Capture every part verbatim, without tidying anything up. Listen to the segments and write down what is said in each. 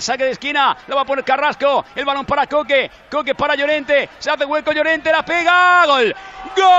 Saque de esquina, lo va a poner Carrasco, el balón para Coque, Coque para Llorente, se hace hueco Llorente, la pega, gol, gol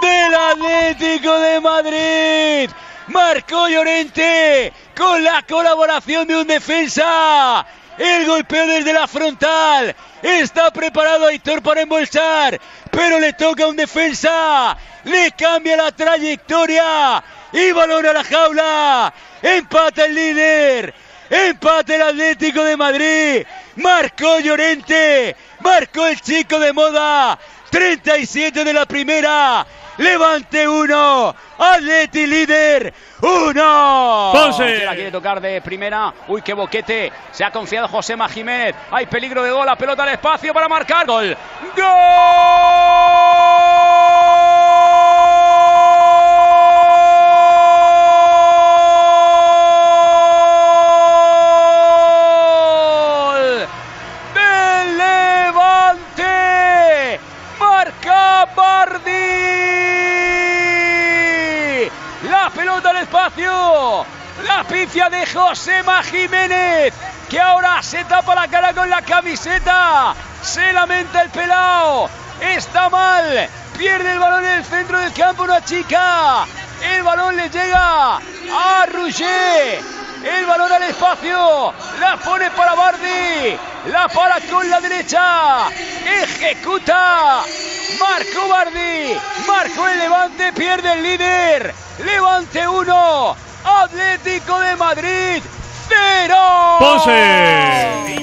del Atlético de Madrid, marcó Llorente con la colaboración de un defensa. El golpeo desde la frontal, está preparado Aitor para embolsar, pero le toca un defensa, le cambia la trayectoria y balón a la jaula, empata el líder, empata el Atlético de Madrid, marcó Llorente, marcó el chico de moda, treinta y siete de la primera, Levante uno, Atleti líder uno. Ponce la quiere tocar de primera. Uy, qué boquete. Se ha confiado José Magiménez. Hay peligro de gol. La pelota al espacio para marcar. Gol. Gol del Levante. Marca Bardi. La pelota al espacio, la pifia de José Magiménez, que ahora se tapa la cara con la camiseta, se lamenta el pelao, está mal, pierde el balón en el centro del campo una chica, el balón le llega a Rugger, el balón al espacio, la pone para Bardi, la para con la derecha, ejecuta, marcó Bardi, marcó el Levante, pierde el líder, Levante uno, Atlético de Madrid cero. Ponce.